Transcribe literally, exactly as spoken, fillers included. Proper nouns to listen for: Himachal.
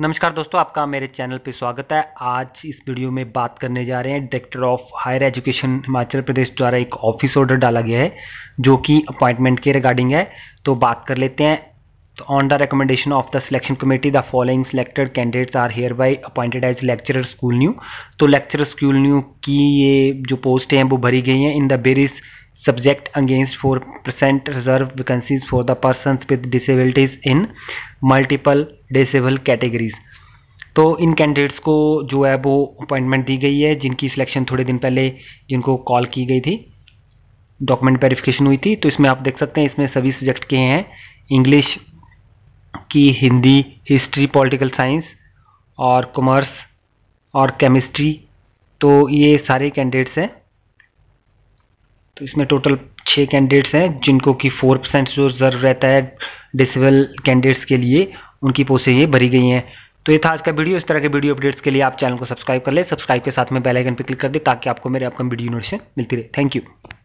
नमस्कार दोस्तों, आपका मेरे चैनल पे स्वागत है। आज इस वीडियो में बात करने जा रहे हैं director of higher education Himachal Pradesh द्वारा एक ऑफिस ऑर्डर डाला गया है जो कि अपॉइंटमेंट के रिगार्डिंग है। तो बात कर लेते हैं। तो on the recommendation of the selection committee the following selected candidates are hereby appointed as lecturer school new. तो लेक्चरर स्कूल न्यू की ये जो पोस्ट हैं वो भरी गई हैं in the various subject against four percent reserve vacancies for the persons with disabilities in multiple disable categories. तो इन कैंडिडेट्स को जो है वो अपॉइंटमेंट दी गई है जिनकी सिलेक्शन थोड़े दिन पहले जिनको कॉल की गई थी, डॉक्यूमेंट वेरिफिकेशन हुई थी। तो इसमें आप देख सकते हैं, इसमें सभी सब्जेक्ट के हैं, इंग्लिश की, हिंदी, हिस्ट्री, पॉलिटिकल साइंस और कॉमर्स और केमिस्ट्री। तो ये सारे कैंडिडेट्स हैं। तो इसमें टोटल छः कैंडिडेट्स हैं जिनको कि फोर परसेंट जो रिजर्व रहता है डिसेबल कैंडिडेट्स के लिए, उनकी पोस्टें ये भरी गई हैं। तो ये था आज का वीडियो। इस तरह के वीडियो अपडेट्स के लिए आप चैनल को सब्सक्राइब कर लें। सब्सक्राइब के साथ में बेल आइकन पर क्लिक कर दें ताकि आपको मेरे अपकमिंग वीडियो नोटिफिकेशन मिलती रहे। Thank you.